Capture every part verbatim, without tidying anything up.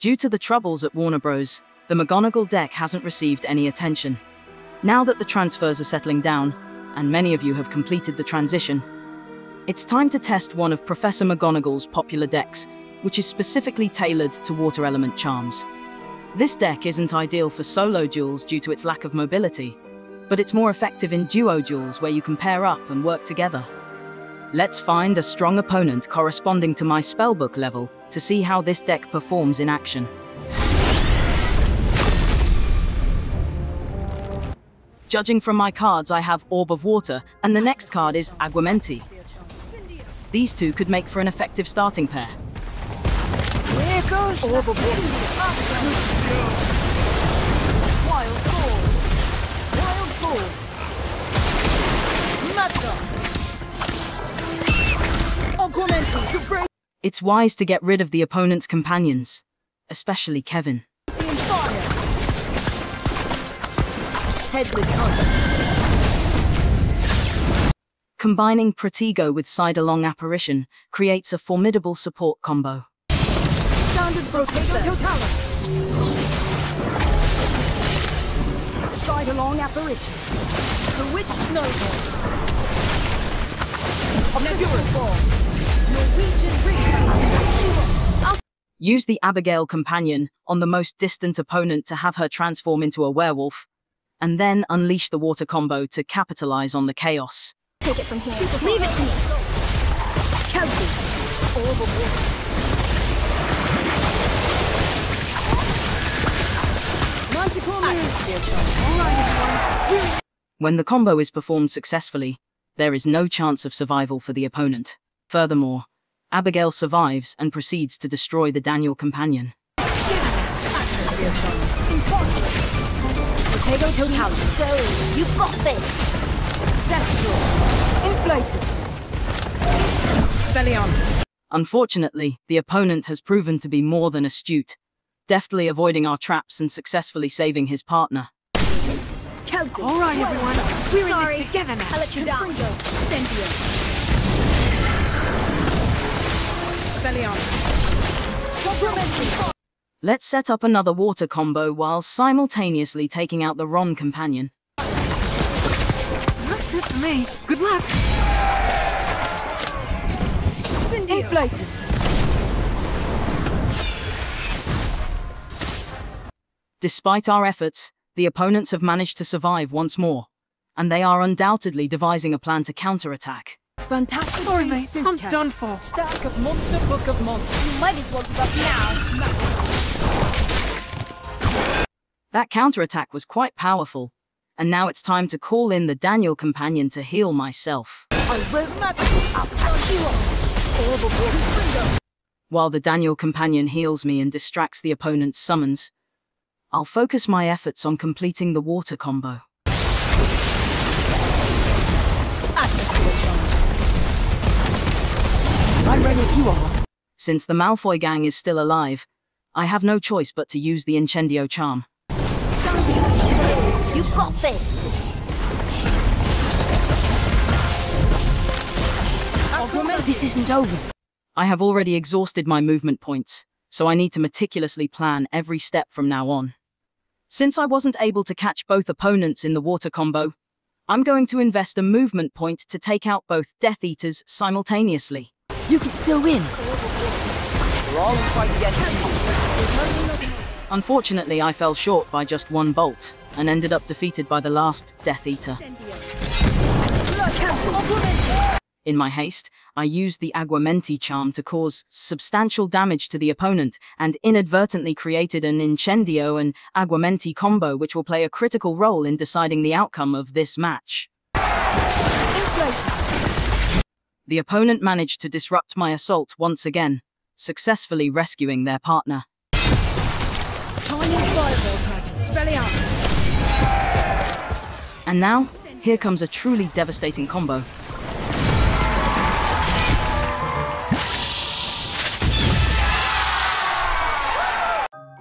Due to the troubles at Warner Bros, the McGonagall deck hasn't received any attention. Now that the transfers are settling down, and many of you have completed the transition, it's time to test one of Professor McGonagall's popular decks, which is specifically tailored to water element charms. This deck isn't ideal for solo duels due to its lack of mobility, but it's more effective in duo duels where you can pair up and work together. Let's find a strong opponent corresponding to my spellbook level to see how this deck performs in action. Judging from my cards, I have Orb of Water, and the next card is Aguamenti. These two could make for an effective starting pair. Here goes Orb of Water. Wild Ball. Wild Ball. Madga. Aguamenti to break. It's wise to get rid of the opponent's companions, especially Kevin. Headless Hunter. Combining Protego with Side Along Apparition creates a formidable support combo. Standard Protego Totalum. Side Along Apparition. The Witch Snowballs. Obsidian Ball. Norwegian Bridge. Use the Abigail companion on the most distant opponent to have her transform into a werewolf, and then unleash the water combo to capitalize on the chaos. Take it from here. Leave it to me. Kelsey. Orb of Water. When the combo is performed successfully, there is no chance of survival for the opponent. Furthermore, Abigail survives and proceeds to destroy the Daniel companion. Protego Totalum. So, you got this. Deathjaw. Inflatus. Spellion. Unfortunately, the opponent has proven to be more than astute, deftly avoiding our traps and successfully saving his partner. Kelpie. All right, everyone. We're Sorry. in this together now. I'll let you down. Incendio. Spellion. Complimentary. Let's set up another water combo while simultaneously taking out the Ron companion. That's it for me. Good luck. Incendio. Inflatus. Despite our efforts, the opponents have managed to survive once more, and they are undoubtedly devising a plan to counterattack. Fantastic. Sorry, mate. I'm cats. done for. Stack of monster, book of monsters. You might as well give up now. That counterattack was quite powerful, and now it's time to call in the Daniel companion to heal myself. I won't matter. I'll pass you on. Orb of Water. While the Daniel companion heals me and distracts the opponent's summons, I'll focus my efforts on completing the water combo. I'm ready if you are. Since the Malfoy gang is still alive, I have no choice but to use the Incendio charm. You got this. This isn't over. I have already exhausted my movement points, so I need to meticulously plan every step from now on. Since I wasn't able to catch both opponents in the water combo, I'm going to invest a movement point to take out both Death Eaters simultaneously. You could still win. Unfortunately, I fell short by just one bolt and ended up defeated by the last Death Eater. In my haste, I used the Aguamenti charm to cause substantial damage to the opponent and inadvertently created an Incendio and Aguamenti combo which will play a critical role in deciding the outcome of this match. The opponent managed to disrupt my assault once again, successfully rescuing their partner. Tiny fireball dragon. And now, here comes a truly devastating combo.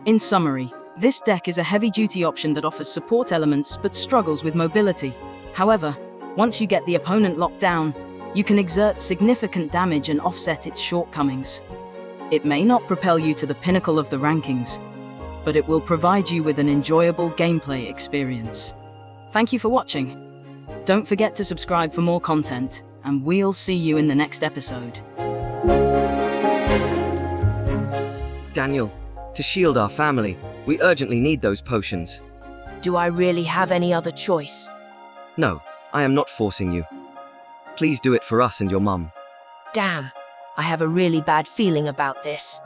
In summary, this deck is a heavy-duty option that offers support elements but struggles with mobility. However, once you get the opponent locked down, you can exert significant damage and offset its shortcomings. It may not propel you to the pinnacle of the rankings, but it will provide you with an enjoyable gameplay experience. Thank you for watching. Don't forget to subscribe for more content, and we'll see you in the next episode. Daniel, to shield our family, we urgently need those potions. Do I really have any other choice? No, I am not forcing you. Please do it for us and your mum. Damn, I have a really bad feeling about this.